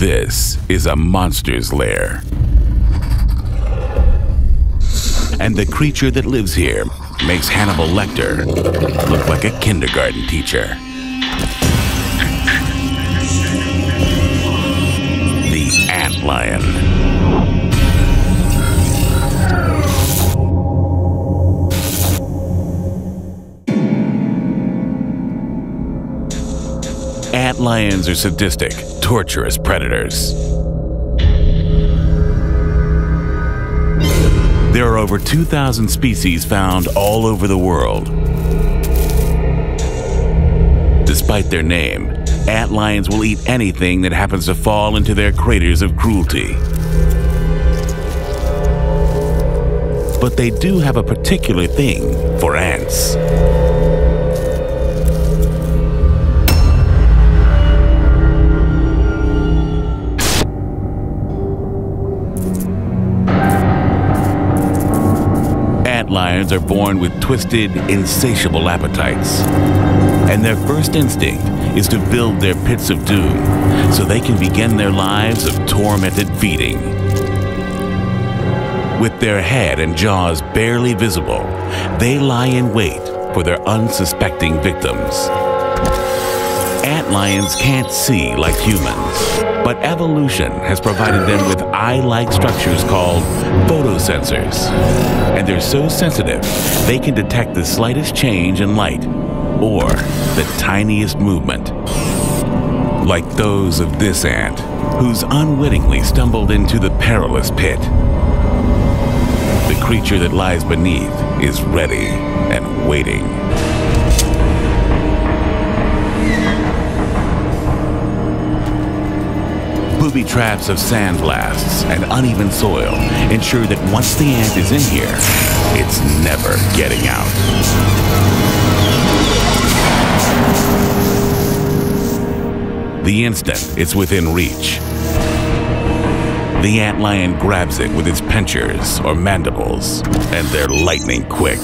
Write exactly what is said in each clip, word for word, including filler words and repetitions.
This is a monster's lair. And the creature that lives here makes Hannibal Lecter look like a kindergarten teacher. The Antlion. Antlions are sadistic, torturous predators. There are over two thousand species found all over the world. Despite their name, antlions will eat anything that happens to fall into their craters of cruelty. But they do have a particular thing for ants. Antlions are born with twisted, insatiable appetites. And their first instinct is to build their pits of doom so they can begin their lives of tormented feeding. With their head and jaws barely visible, they lie in wait for their unsuspecting victims. Antlions can't see like humans, but evolution has provided them with eye-like structures called photosensors. And they're so sensitive, they can detect the slightest change in light or the tiniest movement. Like those of this ant, who's unwittingly stumbled into the perilous pit. The creature that lies beneath is ready and waiting. Booby traps of sandblasts and uneven soil ensure that once the ant is in here, it's never getting out. The instant it's within reach, the antlion grabs it with its pinchers or mandibles, and they're lightning quick.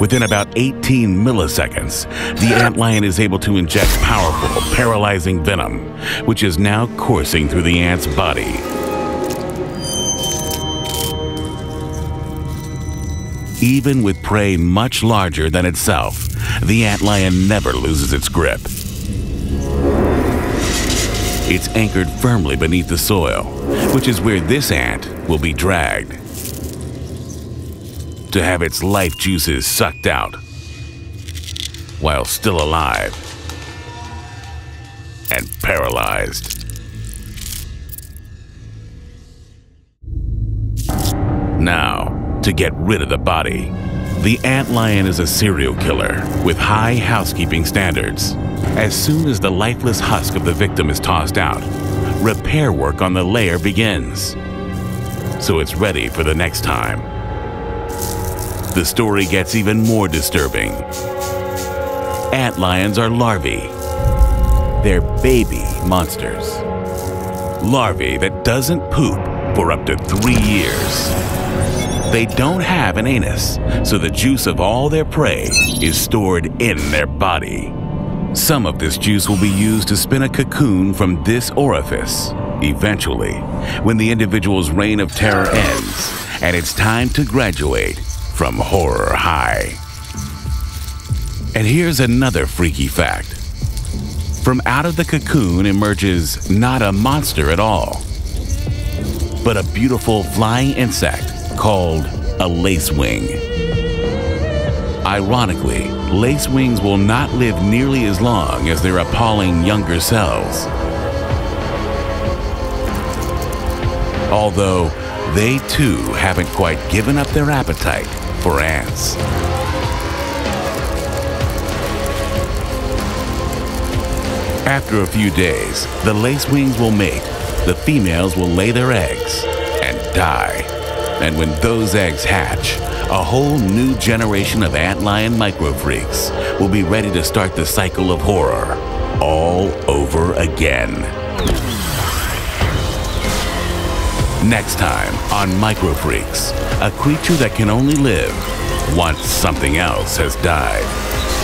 Within about eighteen milliseconds, the antlion is able to inject powerful, paralyzing venom, which is now coursing through the ant's body. Even with prey much larger than itself, the antlion never loses its grip. It's anchored firmly beneath the soil, which is where this ant will be dragged to have its life juices sucked out while still alive and paralyzed. Now, to get rid of the body, the antlion is a serial killer with high housekeeping standards. As soon as the lifeless husk of the victim is tossed out, repair work on the lair begins, so it's ready for the next time. The story gets even more disturbing. Antlions are larvae. They're baby monsters. Larvae that doesn't poop for up to three years. They don't have an anus, so the juice of all their prey is stored in their body. Some of this juice will be used to spin a cocoon from this orifice. Eventually, when the individual's reign of terror ends and it's time to graduate from horror high. And here's another freaky fact. From out of the cocoon emerges not a monster at all, but a beautiful flying insect called a lacewing. Ironically, lacewings will not live nearly as long as their appalling younger selves, although they too haven't quite given up their appetite for ants. After a few days, the lacewings will mate, the females will lay their eggs and die. And when those eggs hatch, a whole new generation of antlion microfreaks will be ready to start the cycle of horror all over again. Next time on MicroFreaks, a creature that can only live once something else has died.